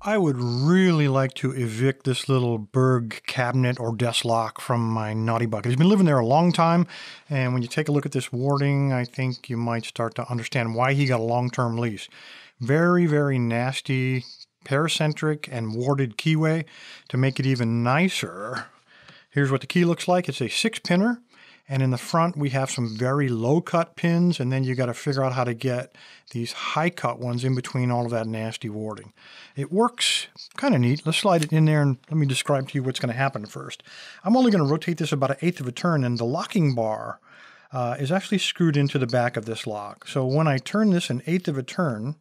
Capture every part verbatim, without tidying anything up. I would really like to evict this little Burg cabinet or desk lock from my naughty bucket. He's been living there a long time, and when you take a look at this warding, I think you might start to understand why he got a long-term lease. Very, very nasty paracentric and warded keyway. To make it even nicer, here's what the key looks like. It's a six-pinner, and in the front we have some very low-cut pins, and then you got to figure out how to get these high-cut ones in between all of that nasty warding. It works kind of neat. Let's slide it in there and let me describe to you what's going to happen first. I'm only going to rotate this about an eighth of a turn, and the locking bar uh, is actually screwed into the back of this lock. So when I turn this an eighth of a turn,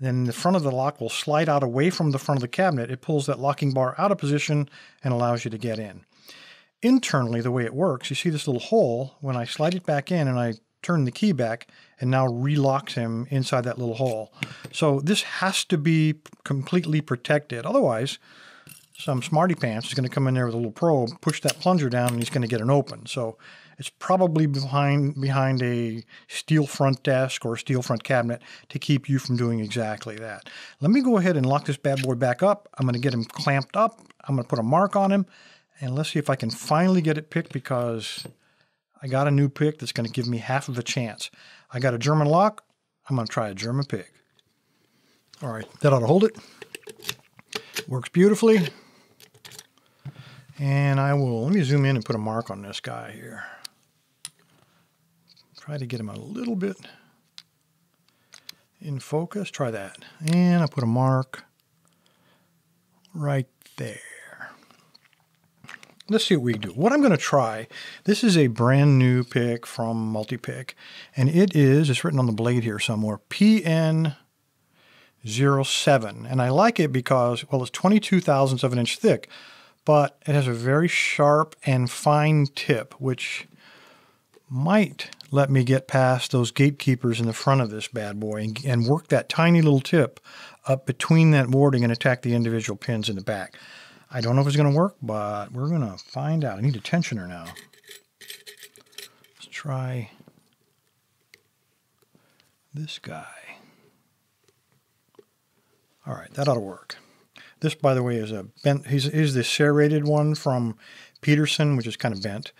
then the front of the lock will slide out away from the front of the cabinet. It pulls that locking bar out of position and allows you to get in. Internally, the way it works, you see this little hole. When I slide it back in and I turn the key back, it now relocks him inside that little hole. So this has to be completely protected. Otherwise, some smarty pants is going to come in there with a little probe, push that plunger down, and he's going to get an open. So it's probably behind behind a steel front desk or a steel front cabinet to keep you from doing exactly that. Let me go ahead and lock this bad boy back up. I'm going to get him clamped up. I'm going to put a mark on him. And let's see if I can finally get it picked, because I got a new pick that's going to give me half of a chance. I got a German lock. I'm going to try a German pick. All right, that ought to hold it. Works beautifully. And I will, let me zoom in and put a mark on this guy here. Try to get him a little bit in focus. Try that. And I put a mark right there. Let's see what we do. What I'm going to try, this is a brand new pick from Multipick, and it is, it's written on the blade here somewhere, P N zero seven. And I like it because, well, it's twenty-two thousandths of an inch thick, but it has a very sharp and fine tip, which might let me get past those gatekeepers in the front of this bad boy and, and work that tiny little tip up between that warding and attack the individual pins in the back. I don't know if it's going to work, but we're going to find out. I need a tensioner now. Let's try this guy. All right, that ought to work. This, by the way, is a bent. He's, is the serrated one from Peterson, which is kind of bent.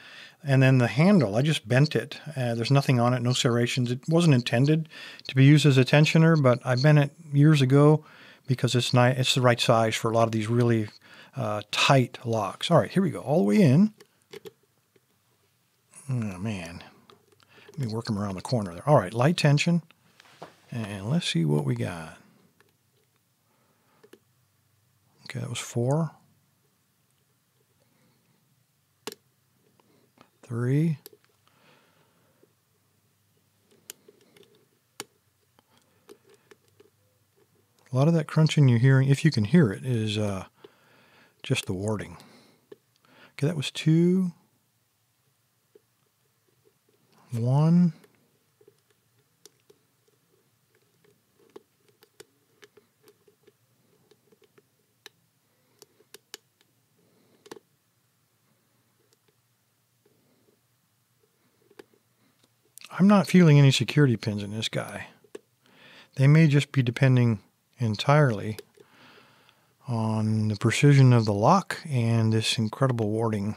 And then the handle, I just bent it. Uh, there's nothing on it, no serrations. It wasn't intended to be used as a tensioner, but I bent it years ago because it's not, it's the right size for a lot of these really Uh, tight locks. All right, here we go. All the way in. Oh, man. Let me work him around the corner there. All right, light tension. And let's see what we got. Okay, that was four. Three. A lot of that crunching you're hearing, if you can hear it, is... Uh, just the warding. Okay, that was two, one, I'm not feeling any security pins in this guy. They may just be depending entirely on the precision of the lock and this incredible warding.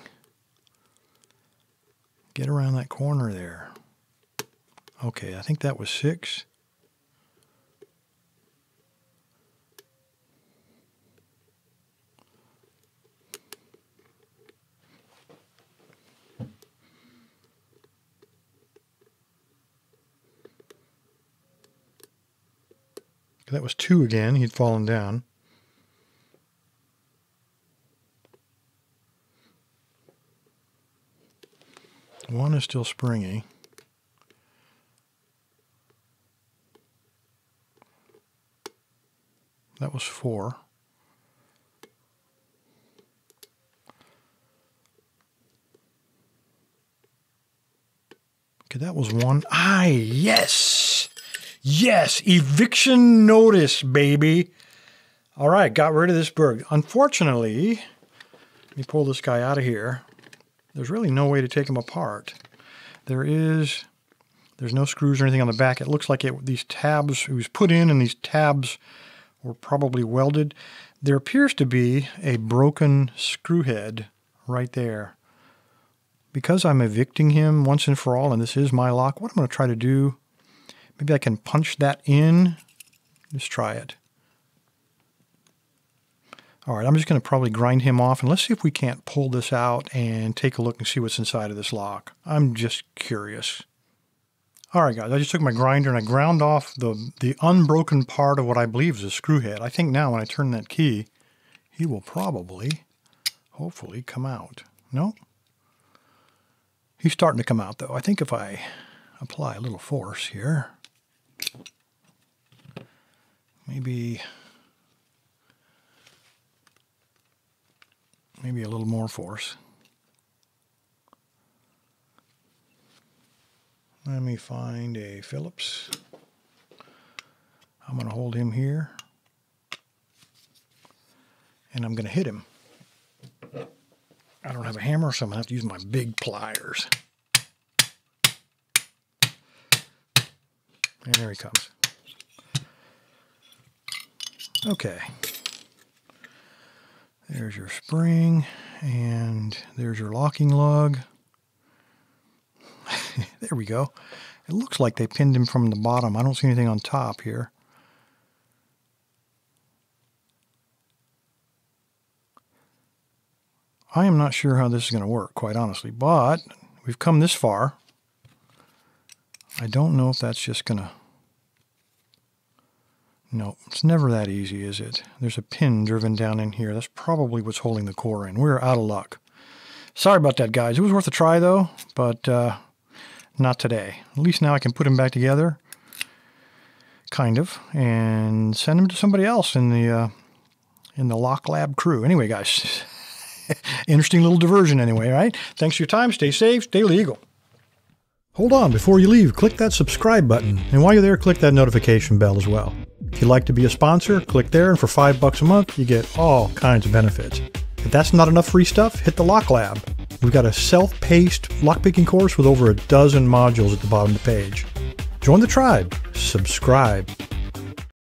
Get around that corner there. Okay, I think that was six. That was two again. He'd fallen down. One is still springy. That was four. Okay, that was one. Ah, yes! Yes! Eviction notice, baby! All right, got rid of this Burg. Unfortunately, let me pull this guy out of here. There's really no way to take them apart. There is There's no screws or anything on the back. It looks like it, these tabs, it was put in and these tabs were probably welded. There appears to be a broken screw head right there. Because I'm evicting him once and for all, and this is my lock, what I'm going to try to do, maybe I can punch that in. Let's try it. All right, I'm just going to probably grind him off, and let's see if we can't pull this out and take a look and see what's inside of this lock. I'm just curious. All right, guys, I just took my grinder and I ground off the, the unbroken part of what I believe is a screw head. I think now when I turn that key, he will probably, hopefully, come out. No? He's starting to come out, though. I think if I apply a little force here, maybe maybe a little more force. Let me find a Phillips. I'm going to hold him here, and I'm going to hit him. I don't have a hammer, so I'm going to have to use my big pliers. And there he comes. Okay. There's your spring, and there's your locking lug. There we go. It looks like they pinned him from the bottom. I don't see anything on top here. I am not sure how this is going to work, quite honestly, but we've come this far. I don't know if that's just going to... No, it's never that easy, is it? There's a pin driven down in here. That's probably what's holding the core in. We're out of luck. Sorry about that, guys. It was worth a try, though, but uh, not today. At least now I can put them back together, kind of, and send them to somebody else in the, uh, in the Lock Lab crew. Anyway, guys... Interesting little diversion anyway, right? Thanks for your time. Stay safe. Stay legal. Hold on. Before you leave, click that subscribe button. And while you're there, click that notification bell as well. If you'd like to be a sponsor, click there. And for five bucks a month, you get all kinds of benefits. If that's not enough free stuff, hit the Lock Lab. We've got a self-paced lockpicking course with over a dozen modules at the bottom of the page. Join the tribe. Subscribe.